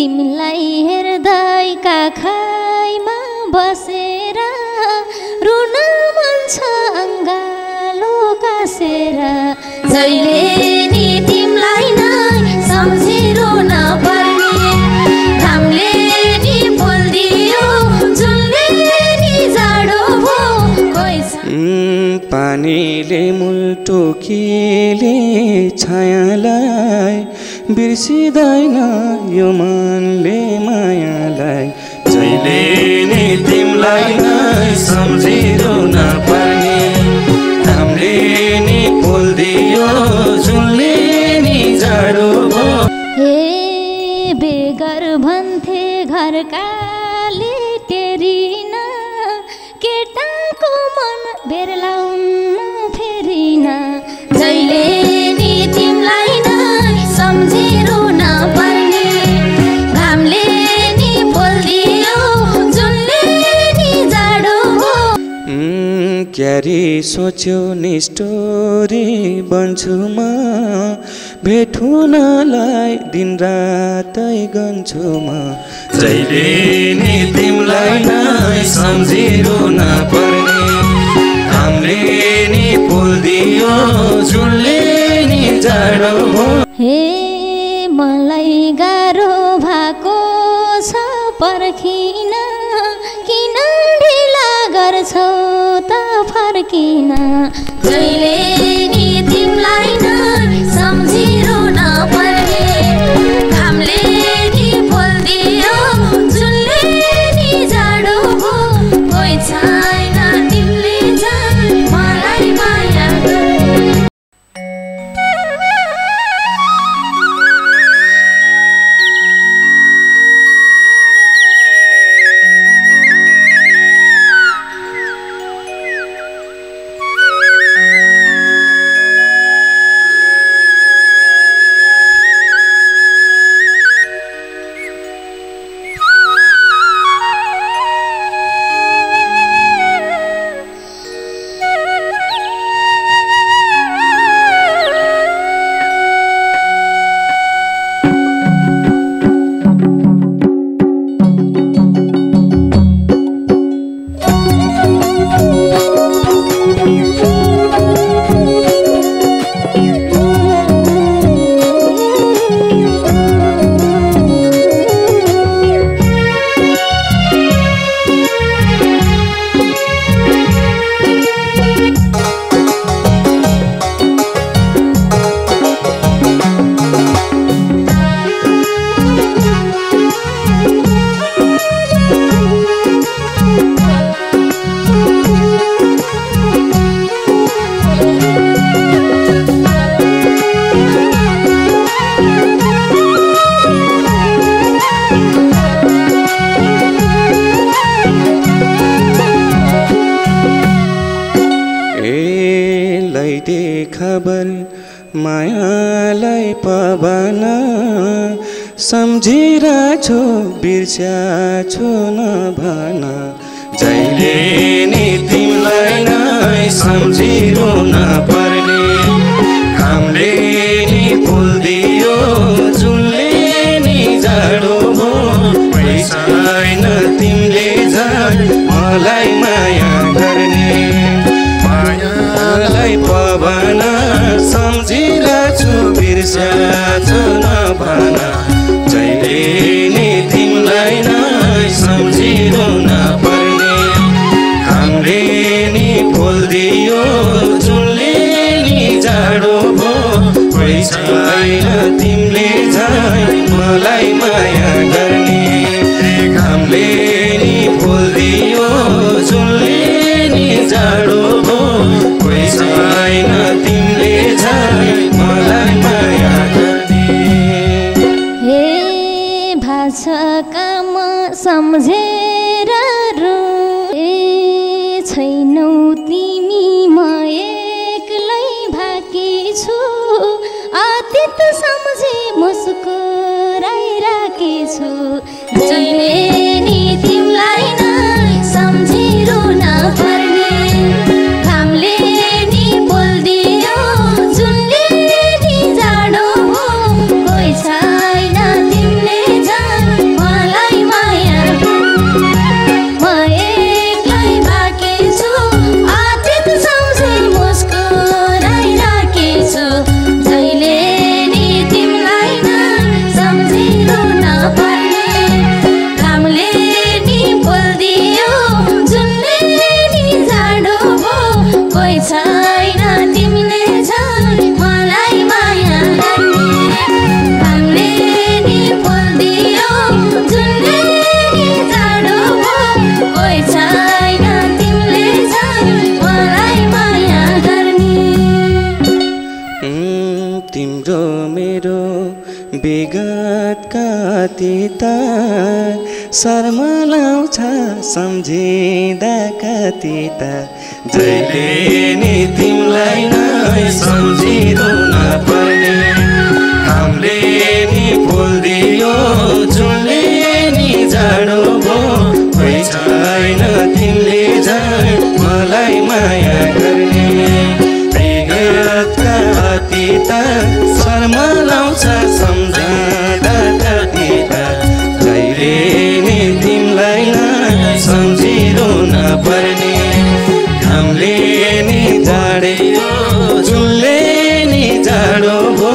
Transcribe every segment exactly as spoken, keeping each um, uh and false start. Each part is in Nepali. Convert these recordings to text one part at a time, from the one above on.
तिमलाई हेर्दैका खाइमा बसेर रुन मन छ अङ्गालो कासेर जहिले नि तिमलाई नै सम्झिरु न पर्ने घामले नि पोल्दियो जुनले नि जाडो भो कोइ पानीले मुल्टो केले छायालाई बिर्सिदैन यो मनले मायालाई जहिले नि तिमलाई नै सम्झिरु न पर्ने घामले नि पोल्दियो जुनले नि जाडो भो हे बेगर भन्थे घरकाले तेरिन केटाको मन बेरलाउन फेरिन जहिले नि तिमलाई नै सम्झिरु न पर्ने घामले नि पोल्दियो जुनले नि जाडो भो क्यारी सोच्यो नि स्टोरी बन्छु म भेटुनलाई दिन रातै गन्छु म जहिले नि तिमलाई नै सम्झिरु न पर्ने घामले नि पोल्दियो जुनले नि जाडो भो हे मलाई गाह्रो भएको छ पर्खिन किन ढिला गर्छौ त फर्किन जहिले नि तिमलाई नै सम्झिरु न पर्ने घामले नि पोल्दियो जुनले नि जाडो भो कोही छैन तिमीले जान मलाई माया मायालाई पवन सम्झिरा छु बिर्स्या छु न भन जहिले नि तिमलाई नै सम्झिरु न पर्ने घामले नि पोल्दियो जुनले नि जाडो भो कोही छैन तिमीले जान मलाई माया गर्ने मायालाई पवन सम्झिरा छु बिर्स्या छु न भन जहिले नि तिमलाई नै सम्झिरु न पर्ने घामले नि पोल्दियो जुनले नि जाडो भो कोही छैन तिमीले जान मलाई माया गर्ने घामले नि पोल्दियो जुनले नि जाडो भो कोही छैन तिमीले मलाई माया गर्ने हे भाषा काम सम्झेर रोए छैनौ तिमी म एक्लै भाकी छु अतीत सम्झे मुस्कुराइराकी छु जहिले नि तिमलाई नै सम्झिरु न पर्ने घामले नि पोल्दियो जुनले नि जाडो भो कोही छैन तिमीले जान कति त शर्म लाउँछ सम्झिँदा कति त जहिले नि तिमलाई नै सम्झिरहनु नपर्ने घामले नि पोल्दियो जुनले नि जाडो भो छैन तिमीले जान मलाई माया गर्ने विगतका अतीत शर्म लाउँछ सम्झिँदा कति त जहिले नि तिमीलाई नै सम्झिरहनु नपर्ने घामले नि जाड्यो जुनले नि जाडो भो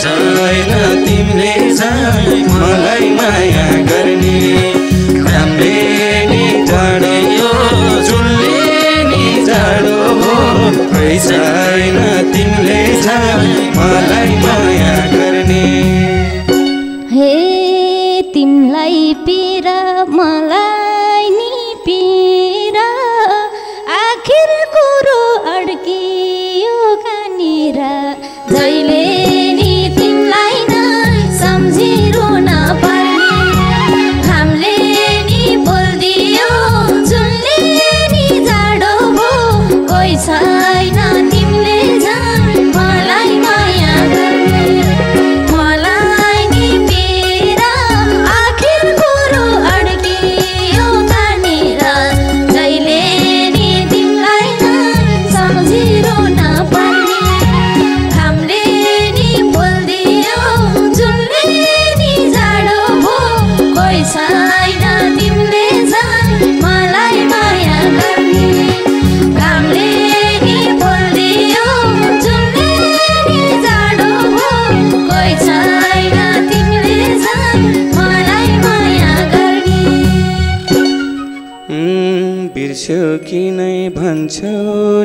छैन तिमीले चाहिँ मलाई माया गर्ने। घामले नि झड्यो झुलले नि झड्यो हो छैन तिमीले चाहिँ मलाई माया गर्ने। हे तिमीलाई पीडा मलाई नि पीडा आखिर कुरो अड्कियो कनिरा जहिले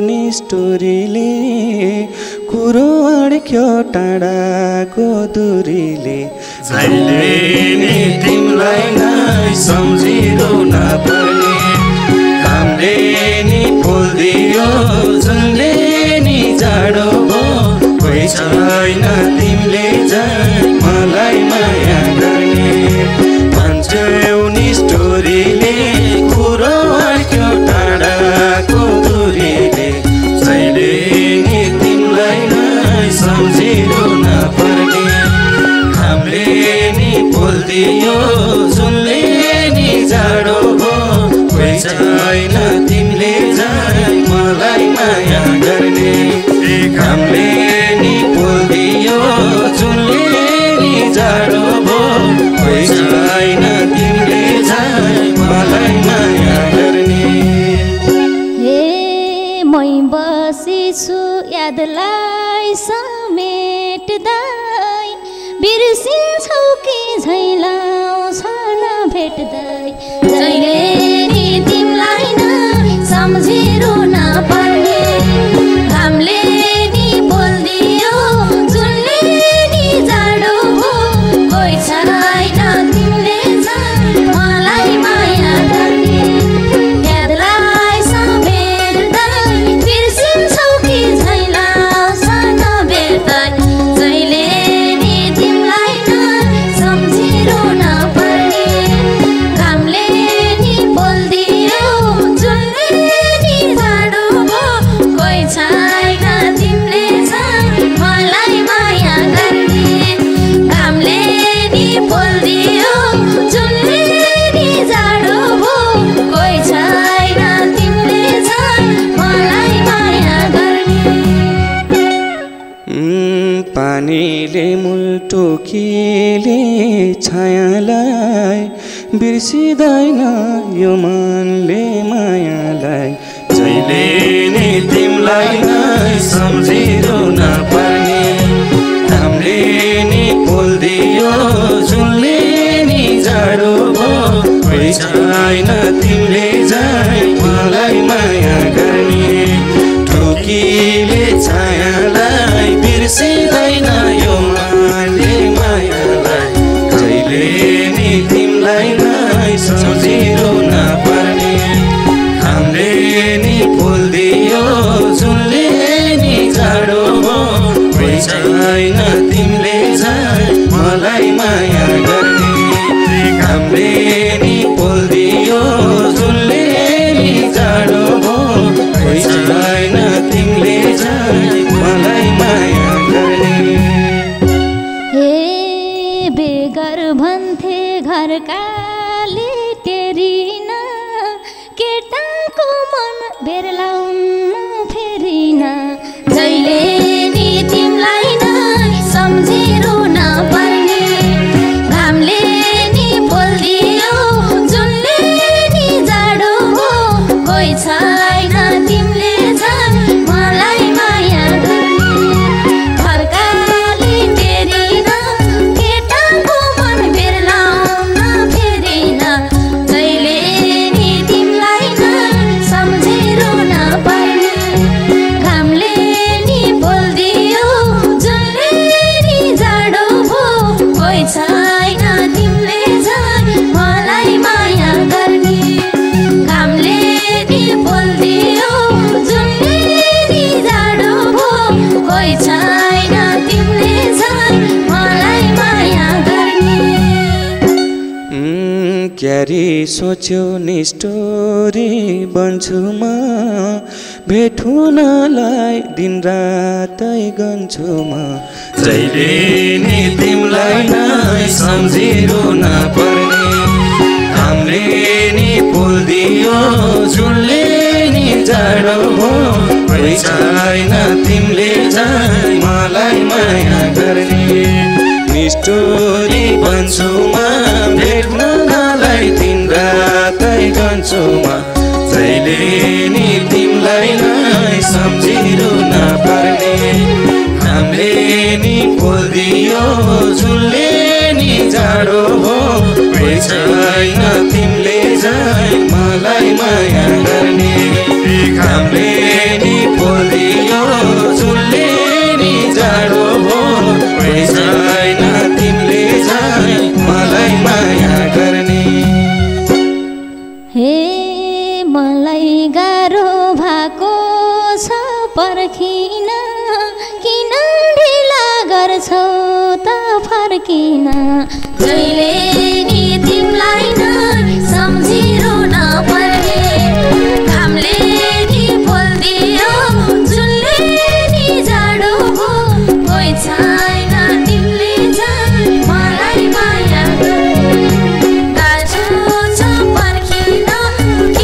निष्ठुरीले कुरो अड्क्यो टाढाको दूरीले जहिले नि तिमीलाई नै सम्झिरहन पर्ने। घामले नि पोल्दियो जुनले नि जाडो हो कोही छैन तिमीले चाहिँ मलाई माया गर्ने। भन्छौ निष्ठुरीले कुरो अड्क्यो टाढाको दूरीले जहिले नि तिमीलाई नै सम्झिरहन पर्ने। घामले नि पोल्दियो जुनले नि जाडो हो कोही छैन तिमीले चाहिँ मलाई माया गर्ने। घामले नि पोल्दियो जुनले नि जाडो हो कोही छैन तिमीले चाहिँ मलाई माया गर्ने। हे मै बसेछु यादलाई समेट्दै बिर्सिन्छौ कि झैलाउँछ नभेट्दै जहिले नि तिमीलाई नै सम्झिरहन टोकीले छायालाई बिर्सिदैन यो मनले मायालाई जहिले नि तिमीलाई नै सम्झिरहन पर्ने। घामले नि पोल्दियो जुनले नि जाडो हो कोही छैन तिमीले चाहिँ मलाई माया गर्ने। टोकीले छायालाई बिर्सिदैन यो मनले मायालाई जहिले नि तिमीलाई नै सम्झिरहन पर्ने। घामले नि पोल्दियो जुनले नि जाडो हो कोही छैन तिमीले चाहिँ मलाई माया गर्ने। घामले नि पोल्दियो जुनले नि जाडो हो कोही छैन तिमीले चाहिँ मलाई माया गर्ने। भन्थे घरकाले टेरिन केटाको मन बेर्लाउन फेरिन जहिले नि तिमीलाई नै सम्झिरहन पर्ने। घामले नि पोल्दियो जुनले नि जाडो हो कोही छैन तिमीले चाहिँ मलाई माया गर्ने। घरकाले टेरिन क्यारी सोच्यो नि स्टोरी बन्छु म भेटुनलाई दिन रातै गन्छु म जहिले नि तिमलाई नै सम्झिरु नपर्ने घामले नि पोल्दियो झुलले नि जाडो हो छैन तिमीले जाई मलाई माया गर्ने स्टोरी बन्छु म भेट्नलाई दिन रातै गन्छु म जहिले नि तिमलाई नै सम्झिरु नपर्ने घामले नि पोल्दियो झुलले नि जाडो हो छैन तिमीले जाई मलाई माया गर्ने घामले नि पोल्दियो झुलले नि जाडो हो छैन तिमीले जाई मलाई माया गर्ने हे मलाई गाह्रो भएको छ पर्खिन किन ढिला गर्छौ त फर्किन जहिले नि तिमीलाई नै सम्झिरु नपर्ने घामले नि पोल्दियो झुलले नि जाडो हो छैन तिमीले जाई मलाई माया गर्ने गाह्रो छ पर्खिन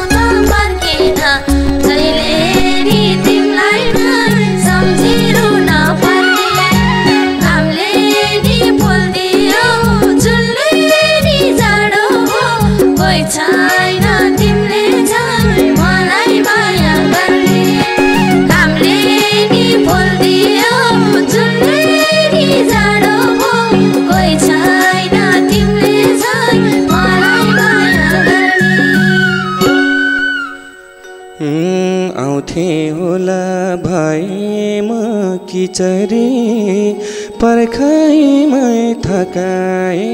किन ढिला गर्छौ त फर्किन जहिले नि तिमीलाई नै सम्झिरु नपर्ने घामले नि पोल्दियो झुलले नि जाडो हो छैन तिमीले जाई मलाई माया गर्ने घामले नि पोल्दियो झुलले नि जाडो हो छैन तिमीले जाई मलाई माया गर्ने आउँथे होला भाइ म किचरी पर्खाइमै थकाए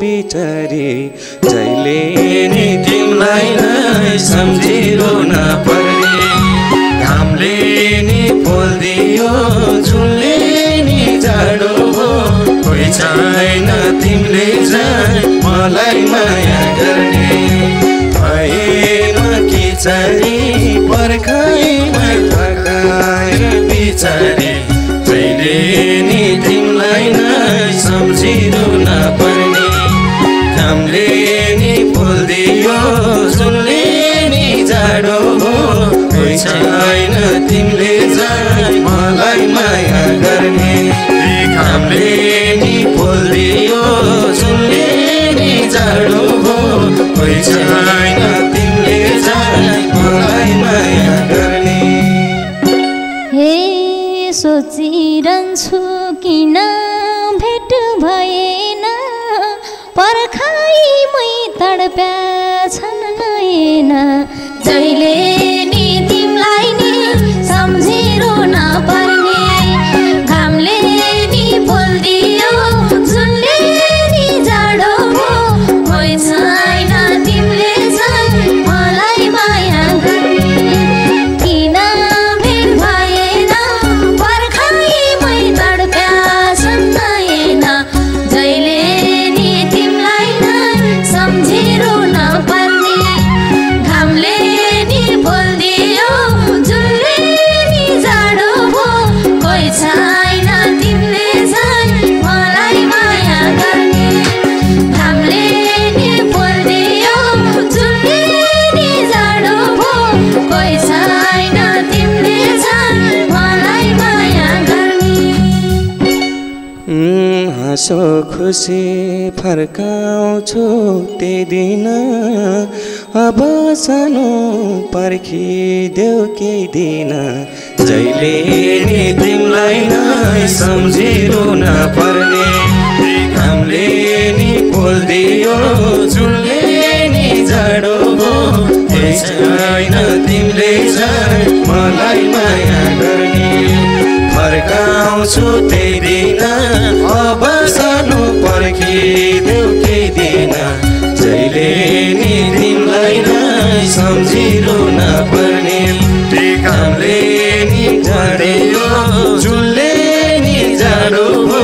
बिचारी जहिले नि तिमलाई नै सम्झिरु नपर्ने घामले नि पोल्दियो झुलले नि जाडो हो छैन तिमीले जाई मलाई माया गर्ने भएन किचरी पर्खाइमै थकाए बिचारी जहिले नि तिमलाई नै सम्झिरु नपर्ने घामले नि पोल्दियो झुलले नि जाडो हो छैन तिमीले जाई मलाई माया गर्ने घामले नि पोल्दियो झुलले नि जाडो हो छैन तिमीले जाई मलाई माया गर्ने सोचिरन्छु किन भेट भएन पर्खाइ मै तडप्या छन् नएन जहिले नि तिमलाई नि सम्झिरु नपर्ने घामले नि पोल्दियो झुलले नि जाडो हो छैन तिमीले जाई मलाई माया गर्ने किन हाँसो खुसी फर्काउँछु त्यो दिन अब सानो पर्खिदेऊ केही दिन जहिले नि तिमलाई नै सम्झिरु नपर्ने घामले नि पोल्दियो झुलले नि जाडो हो छैन तिमीले जाई मलाई माया गर्ने फर्काउँछु त्यही दिन अब सानो पर्खिदेऊ केही दिन जहिले नि तिमलाई नै सम्झिरु नपर्ने घामले नि दियो झुले नि जाडो हो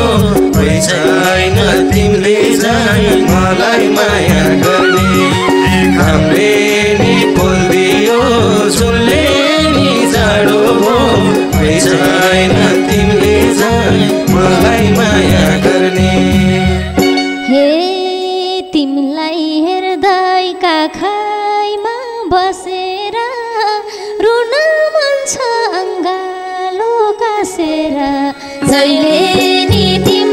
कोही छैन तिमीले चाहिँ मलाई माया गर्ने घामले नि पोल्दियो झुले नि जाडो हो कोही छैन तिमीले चाहिँ मलाई माया गर्ने हे तिमीलाई हेर्दै काखैमा बसेर रुन मन छ अंगालो कासेर जहिले नि